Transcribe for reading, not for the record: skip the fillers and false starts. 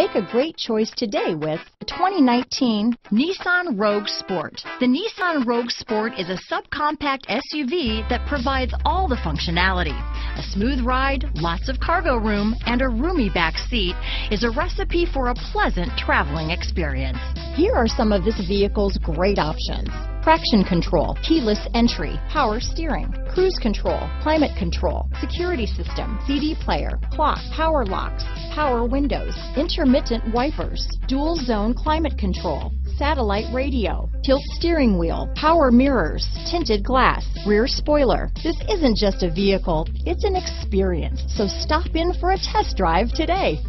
Make a great choice today with the 2019 Nissan Rogue Sport. The Nissan Rogue Sport is a subcompact SUV that provides all the functionality. A smooth ride, lots of cargo room, and a roomy back seat is a recipe for a pleasant traveling experience. Here are some of this vehicle's great options: traction control, keyless entry, power steering, cruise control, climate control, security system, CD player, clock, power locks, power windows, intermittent wipers, dual zone climate control, satellite radio, tilt steering wheel, power mirrors, tinted glass, rear spoiler. This isn't just a vehicle, it's an experience. So stop in for a test drive today.